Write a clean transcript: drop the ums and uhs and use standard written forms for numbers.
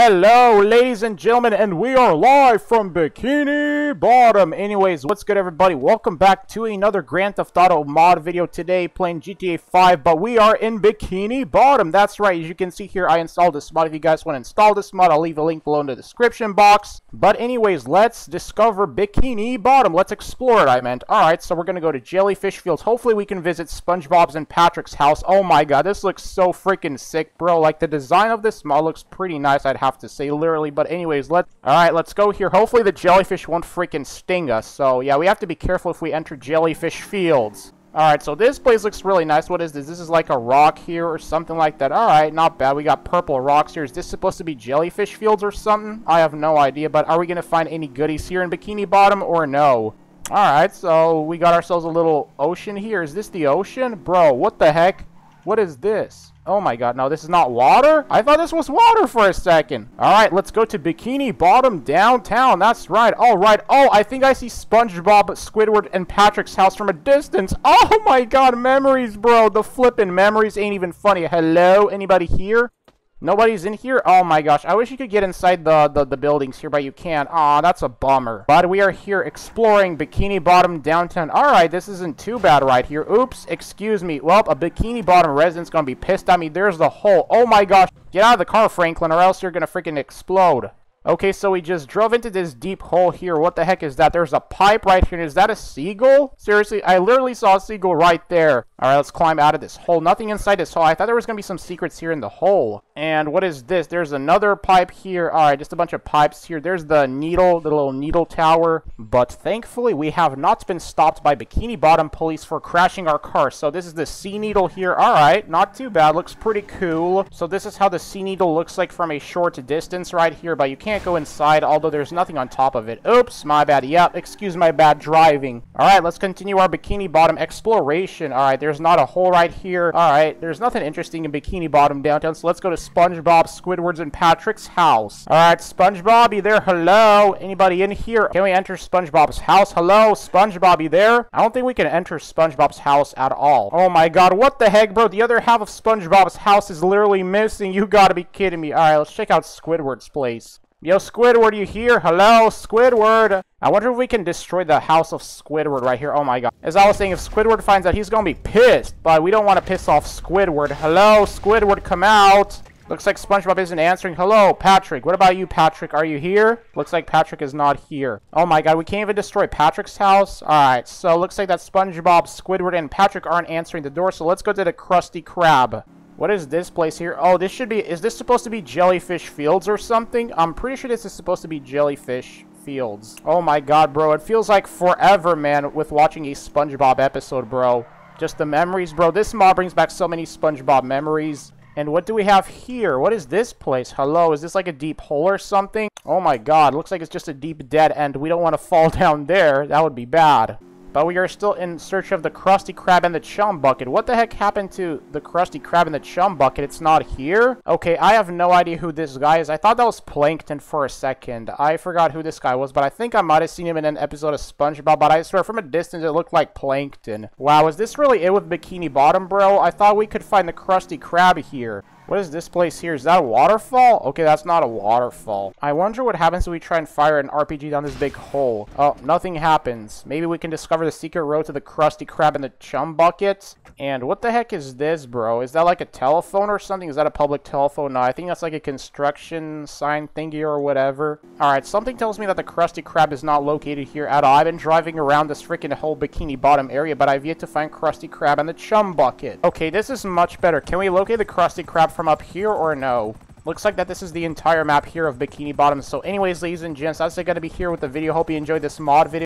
Hello, ladies and gentlemen, and we are live from Bikini Bottom. Anyways, what's good, everybody? Welcome back to another Grand Theft Auto mod video today, playing GTA 5, but we are in Bikini Bottom. That's right. As you can see here, I installed this mod. If you guys want to install this mod, I'll leave a link below in the description box. But anyways, let's discover Bikini Bottom. Let's explore it, I meant. Alright, so we're going to go to Jellyfish Fields. Hopefully, we can visit SpongeBob's and Patrick's house. Oh my god, this looks so freaking sick, bro. Like, the design of this mod looks pretty nice, I'd have to say, literally. But anyways, let's go here. Hopefully the jellyfish won't freaking sting us. So yeah, we have to be careful if we enter Jellyfish Fields. Alright, so this place looks really nice. What is this? This is like a rock here or something like that. Alright, not bad. We got purple rocks here. Is this supposed to be Jellyfish Fields or something? I have no idea, but are we gonna find any goodies here in Bikini Bottom or no? Alright, so we got ourselves a little ocean here. Is this the ocean? Bro, what the heck? What is this? Oh my god, no, this is not water? I thought this was water for a second. Alright, let's go to Bikini Bottom downtown. That's right. Alright. Oh, I think I see SpongeBob, Squidward, and Patrick's house from a distance. Oh my god, memories, bro. The flippin' memories ain't even funny. Hello? Anybody here? Nobody's in here? Oh my gosh. I wish you could get inside the buildings here, but you can't. Aw, that's a bummer. But we are here exploring Bikini Bottom downtown. Alright, this isn't too bad right here. Oops, excuse me. Well, a Bikini Bottom resident's gonna be pissed at me. There's the hole. Oh my gosh. Get out of the car, Franklin, or else you're gonna freaking explode. Okay, so we just drove into this deep hole here. What the heck is that? There's a pipe right here. Is that a seagull? Seriously, I literally saw a seagull right there. All right, let's climb out of this hole. Nothing inside this hole. I thought there was going to be some secrets here in the hole. And what is this? There's another pipe here. All right, just a bunch of pipes here. There's the needle, the little needle tower. But thankfully, we have not been stopped by Bikini Bottom police for crashing our car. So this is the sea needle here. All right, not too bad. Looks pretty cool. So this is how the sea needle looks like from a short distance right here. But you can't go inside, although there's nothing on top of it. Oops, my bad. Yep, excuse my bad driving. Alright, let's continue our Bikini Bottom exploration. Alright, there's not a hole right here. Alright, there's nothing interesting in Bikini Bottom downtown, so let's go to SpongeBob, Squidward's, and Patrick's house. Alright, SpongeBob, you there? Hello? Anybody in here? Can we enter SpongeBob's house? Hello? SpongeBob, you there? I don't think we can enter SpongeBob's house at all. Oh my god, what the heck, bro? The other half of SpongeBob's house is literally missing. You gotta be kidding me. Alright, let's check out Squidward's place. Yo, Squidward, you here? Hello, Squidward. I wonder if we can destroy the house of Squidward right here. Oh my god. As I was saying, if Squidward finds out, he's gonna be pissed. But we don't want to piss off Squidward. Hello, Squidward, come out. Looks like SpongeBob isn't answering. Hello, Patrick. What about you, Patrick? Are you here? Looks like Patrick is not here. Oh my god, we can't even destroy Patrick's house. Alright, so looks like that SpongeBob, Squidward, and Patrick aren't answering the door. So let's go to the Krusty Krab. What is this place here? Oh, this should be... Is this supposed to be Jellyfish Fields or something? I'm pretty sure this is supposed to be Jellyfish Fields. Oh my god, bro. It feels like forever, man, with watching a SpongeBob episode, bro. Just the memories, bro. This mod brings back so many SpongeBob memories. And what do we have here? What is this place? Hello? Is this like a deep hole or something? Oh my god. Looks like it's just a deep dead end. We don't want to fall down there. That would be bad. But we are still in search of the Krusty Krab and the Chum Bucket. What the heck happened to the Krusty Krab and the Chum Bucket? It's not here? Okay, I have no idea who this guy is. I thought that was Plankton for a second. I forgot who this guy was, but I think I might have seen him in an episode of SpongeBob, but I swear from a distance it looked like Plankton. Wow, is this really it with Bikini Bottom, bro? I thought we could find the Krusty Krab here. What is this place here? Is that a waterfall? Okay, that's not a waterfall. I wonder what happens if we try and fire an RPG down this big hole. Oh, nothing happens. Maybe we can discover the secret road to the Krusty Krab and the Chum Bucket. And what the heck is this, bro? Is that like a telephone or something? Is that a public telephone? No, I think that's like a construction sign thingy or whatever. Alright, something tells me that the Krusty Krab is not located here at all. I've been driving around this freaking whole Bikini Bottom area, but I've yet to find Krusty Krab and the Chum Bucket. Okay, this is much better. Can we locate the Krusty Krab from up here or no? Looks like that this is the entire map here of Bikini Bottom. So anyways, ladies and gents, that's going to be here with the video. Hope you enjoyed this mod video.